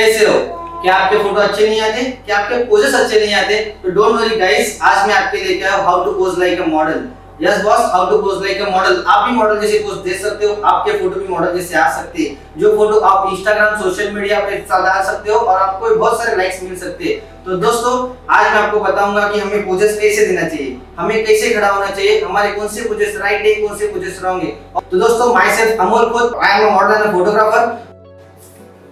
कैसे हो? क्या आपके फोटो अच्छे नहीं आते? क्या आपके पोजेस अच्छे नहीं आते? तो डोंट वरी गाइस, आज मैं आपके लिए क्या how to pose like a model. Yes boss, how to pose like a model. आप भी मॉडल जैसे पोज दे सकते हो, आपके फोटो भी मॉडल जैसे आ सकते हैं। जो फोटो आप इंस्टाग्राम सोशल मीडिया पर डाल सकते हो और आपको बहुत सारे लाइक्स मिल सकते हैं। तो दोस्तों, आज मैं आपको बताऊंगा कि हमें पोजेस कैसे देना चाहिए, हमें कैसे खड़ा होना चाहिए, हमारे कौन से पोजेस राइट है, कौन से पोजेस रॉन्ग है। तो दोस्तों, myself Amol Khot, I am a model and photographer.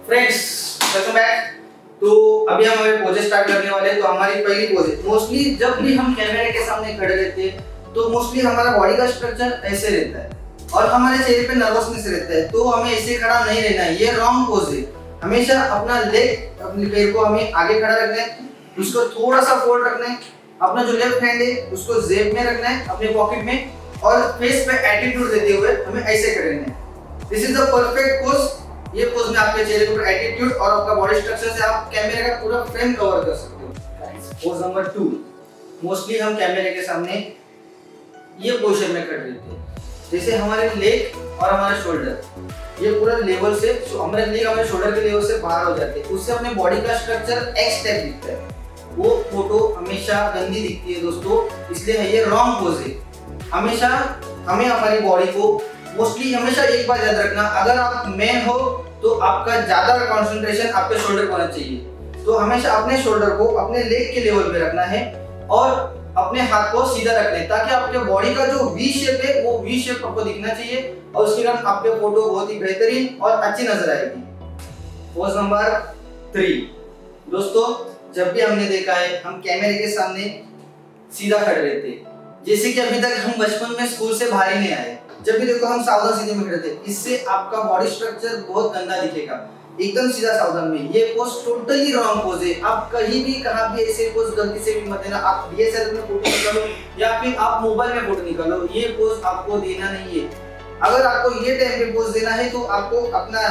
Friends welcome back. तो अभी हम हमारे पोजेस स्टार्ट करने वाले हैं। तो हमारी पहली पोज, मोस्टली जब भी हम कैमरे के सामने खड़े रहते हैं तो मोस्टली हमारा बॉडी का स्ट्रक्चर ऐसे रहता है और हमारे चेहरे पे नर्वसनेस रहता है। तो हमें ऐसे खड़ा नहीं रहना है, ये रॉन्ग पोज है। हमेशा अपना लेग, अपने पैर को हमें आगे खड़ा रखना है, उसको थोड़ा सा फोल्ड रखना है, अपना जो लेफ्ट हैंड है उसको जेब में रखना है, अपने पॉकेट में, और फेस पे एटीट्यूड देते हुए हमें ऐसे खड़े रहना है। This is the perfect pose. ये पोज में आपके चेहरे के ऊपर एटीट्यूड और आपका बॉडी स्ट्रक्चर से आप कैमरे का पूरा फ्रेम कवर कर सकते हो। पोज नंबर 2, मोस्टली हम कैमरे के सामने ये पोजीशन में खड़े रहते हैं, जैसे हमारे लेग और हमारा शोल्डर ये पूरा लेवल से, हमारे लेग हमारे शोल्डर के लेवल से बाहर हो जाते हैं। उससे अपने बॉडी का स्ट्रक्चर एक्स टाइप दिखता है, वो फोटो हमेशा गंदी दिखती है दोस्तों, इसलिए ये रॉन्ग पोज है। हमेशा हमें हमारी बॉडी को मोस्टली हमेशा एक बार याद रखना, अगर आप मैन हो तो आपका ज्यादा कंसंट्रेशन आपके शोल्डर पर होना चाहिए। तो हमेशा अपने शोल्डर को अपने लेग के लेवल पे रखना है और अपने हाथ को सीधा रखना है, ताकि आपके बॉडी का जो वी शेप है वो वी शेप आपको दिखना चाहिए और उसके कारण आपके फोटो बहुत ही बेहतरीन और अच्छी नजर आएगी। पोज नंबर 3, दोस्तों जब भी हमने देखा है हम कैमरे के सामने सीधा खड़े रहते हैं, जैसे कि अभी तक हम बचपन में स्कूल से बाहर ही नहीं आए, जब भी देखो हम सावधान सीधे में खड़े थे। इससे आपका बॉडी स्ट्रक्चर बहुत गंदा दिखेगा, एकदम सीधा सावधान में। ये पोज टोटली रॉन्ग पोज है। आप कहीं भी कहाँ भी ऐसे पोज गलती से भी मत देना। आप डीएसएलआर में फोटो निकालो या फिर आप मोबाइल में फोटो निकालो, ये पोज आपको देना नहीं है। अगर आपको ये टाइम पे पोज देना है तो आपको अपना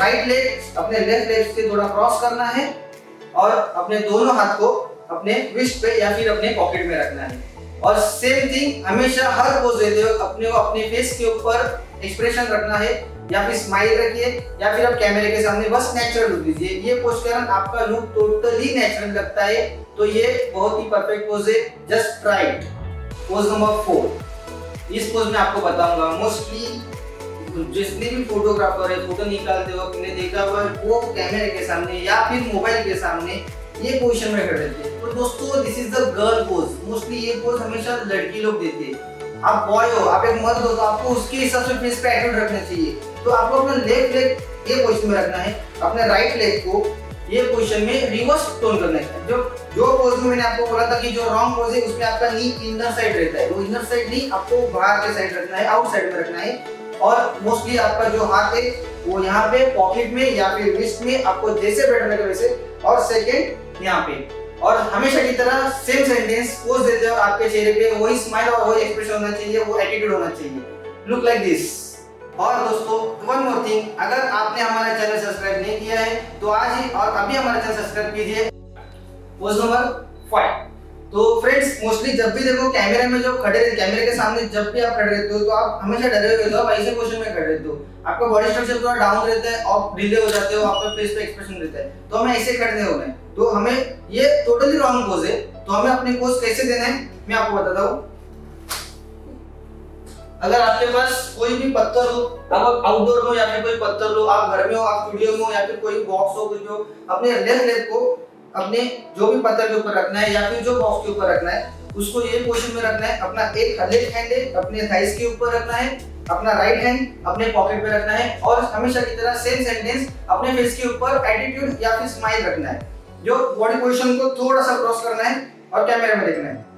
राइट लेग अपने लेफ्ट लेग से थोड़ा क्रॉस करना है और अपने दोनों हाथ को अपने रिस्ट पे या फिर अपने पॉकेट में रखना है। और सेम थिंग, हमेशा हर पोज देते हो अपने को अपने फेस के ऊपर एक्सप्रेशन रखना है, या फिर स्माइल रखिए या फिर आप कैमरे के सामने बस नेचुरल लुक दीजिए। ये पोज के कारण आपका लुक टोटली नेचुरल लगता है। तो ये बहुत ही परफेक्ट पोज है, just try it. Pose number 4, इस पोज में आपको बताऊंगा, मोस्टली जितने भी फोटोग्राफर है फोटो निकालते हो अपने देखा हुआ वो कैमरे के सामने या फिर मोबाइल के सामने ये पोजीशन में खड़े रहते हैं। और दोस्तों, this is the girl pose. Mostly ये पोज हमेशा लड़की लोग देते हैं। आप बॉय हो, आप एक मर्द हो, तो आपको उसके हिसाब से फेस पे एटीट्यूड रखना चाहिए। तो आपको अपना लेफ्ट लेग ये पोजीशन में रखना है, अपने राइट लेग को ये पोजीशन में रिवर्स टर्न करना है। जो पोज में मैंने आपको बोला था कि जो रॉन्ग पोज है उसमें आपका नी इनर साइड रहता है, वो इनर साइड नहीं, आपको बाहर के साइड रखना है, आउट साइड में रखना है। और मोस्टली आपका जो हाथ है वो यहाँ पे पॉकेट में या फिर रिस्ट में आपको जैसे बैठना है वैसे, और सेकेंड यहाँ पे। और हमेशा की तरह सेम सेंटेंस पोज देते हो, आपके चेहरे पे वही स्माइल और वही एक्सप्रेशन होना चाहिए, वो एटीट्यूड होना चाहिए, लुक लाइक दिस। और दोस्तों, वन मोर थिंग, अगर आपने हमारा चैनल सब्सक्राइब नहीं किया है तो आज ही और अभी हमारा चैनल सब्सक्राइब कीजिए। पोज नंबर 5, तो फ्रेंड्स मोस्टली जब भी देखो कैमरे में जो खड़े रहते, कैमरे के सामने जब भी आप खड़े रहते हो तो आप हमेशा डरे हुए होते हो, ऐसे पोजीशन में खड़े रहते हो, आपका बॉडी स्ट्रक्चर पूरा डाउन रहता है, आप ढीले हो जाते हो, आपका फेस पे एक्सप्रेशन रहता है, तो हमें ऐसे खड़े होना है। तो हमें ये टोटली रॉन्ग पोज है। तो हमें अपने पोज कैसे देना है मैं आपको बताता हूँ। अगर आपके पास कोई भी पत्थर हो, आप आउटडोर में हो या फिर कोई पत्थर लो, आप घर में हो, आप स्टूडियो में हो या फिर कोई बॉक्स हो, कुछ हो, अपने लेफ्ट लेग को अपने जो भी पत्थर के ऊपर रखना है या फिर जो बॉक्स के ऊपर रखना है उसको ये पोजीशन में रखना है। अपना एक लेफ्ट हैंड है अपने थाइस के ऊपर रखना है, अपना राइट हैंड अपने पॉकेट में रखना है, और हमेशा की तरह सेम सेंटेंस अपने फेस के ऊपर एटीट्यूड या फिर स्माइल रखना है। जो बॉडी पोजीशन को थोड़ा सा क्रॉस करना है और कैमरे में देखना है।